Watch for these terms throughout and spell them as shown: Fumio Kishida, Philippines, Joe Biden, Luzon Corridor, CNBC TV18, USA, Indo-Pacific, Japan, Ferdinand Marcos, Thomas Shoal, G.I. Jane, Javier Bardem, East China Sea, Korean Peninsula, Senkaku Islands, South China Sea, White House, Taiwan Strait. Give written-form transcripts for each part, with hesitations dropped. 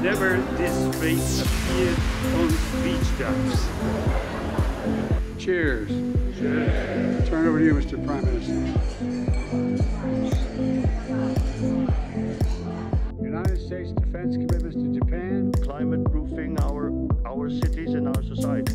whenever this strait appeared on beach ducks. Cheers. Cheers. Turn over to you, Mr. Prime Minister. United States defense commitments to Japan. Climate proofing our cities and our society.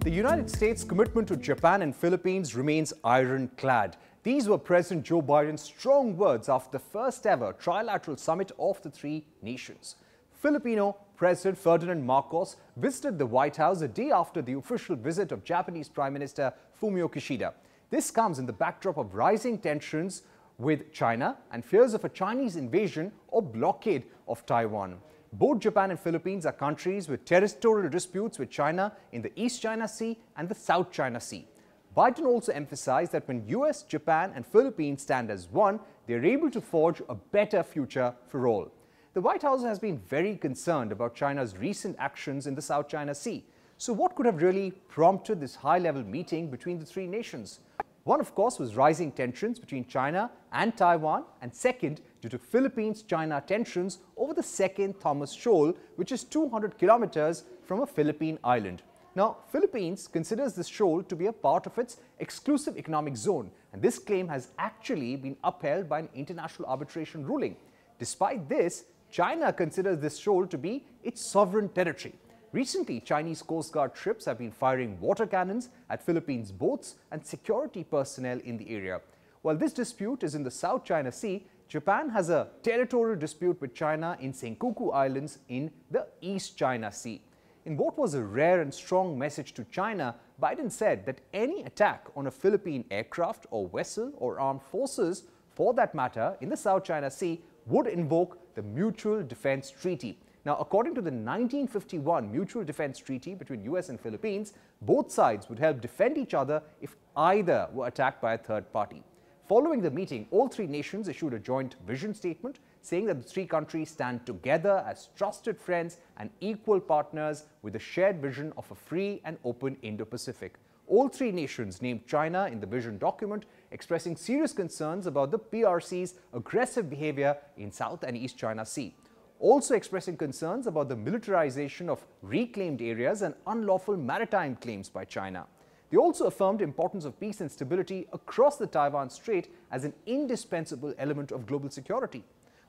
The United States' commitment to Japan and Philippines remains ironclad. These were President Joe Biden's strong words after the first-ever trilateral summit of the three nations. Filipino President Ferdinand Marcos visited the White House a day after the official visit of Japanese Prime Minister Fumio Kishida. This comes in the backdrop of rising tensions with China and fears of a Chinese invasion or blockade of Taiwan. Both Japan and Philippines are countries with territorial disputes with China in the East China Sea and the South China Sea. Biden also emphasized that when US, Japan and Philippines stand as one, they are able to forge a better future for all. The White House has been very concerned about China's recent actions in the South China Sea. So what could have really prompted this high-level meeting between the three nations? One, of course, was rising tensions between China and Taiwan, and second, due to Philippines-China tensions over the second Thomas Shoal, which is 200 kilometers from a Philippine island. Now, Philippines considers this shoal to be a part of its exclusive economic zone, and this claim has actually been upheld by an international arbitration ruling. Despite this, China considers this shoal to be its sovereign territory. Recently, Chinese Coast Guard ships have been firing water cannons at Philippines boats and security personnel in the area. While this dispute is in the South China Sea, Japan has a territorial dispute with China in Senkaku Islands in the East China Sea. In what was a rare and strong message to China, Biden said that any attack on a Philippine aircraft or vessel or armed forces, for that matter, in the South China Sea would invoke the Mutual Defense Treaty. Now, according to the 1951 Mutual Defense Treaty between US and Philippines, both sides would help defend each other if either were attacked by a third party. Following the meeting, all three nations issued a joint vision statement saying that the three countries stand together as trusted friends and equal partners with a shared vision of a free and open Indo-Pacific. All three nations named China in the vision document, expressing serious concerns about the PRC's aggressive behavior in South and East China Sea. Also expressing concerns about the militarization of reclaimed areas and unlawful maritime claims by China. They also affirmed the importance of peace and stability across the Taiwan Strait as an indispensable element of global security.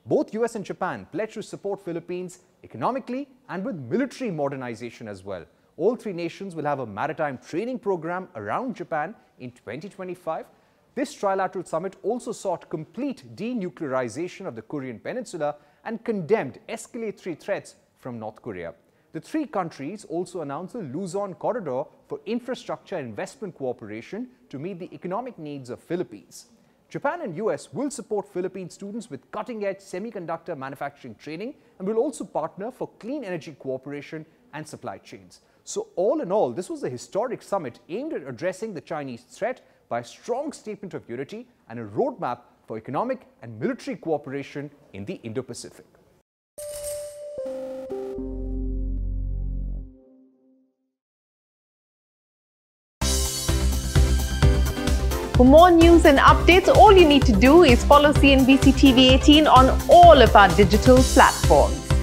Both US and Japan pledged to support Philippines economically and with military modernization as well. All three nations will have a maritime training program around Japan in 2025. This trilateral summit also sought complete denuclearization of the Korean Peninsula and condemned escalatory threats from North Korea. The three countries also announced the Luzon Corridor for infrastructure investment cooperation to meet the economic needs of Philippines. Japan and US will support Philippine students with cutting-edge semiconductor manufacturing training and will also partner for clean energy cooperation and supply chains. So all in all, this was a historic summit aimed at addressing the Chinese threat by a strong statement of unity and a roadmap for economic and military cooperation in the Indo-Pacific. For more news and updates, all you need to do is follow CNBC TV18 on all of our digital platforms.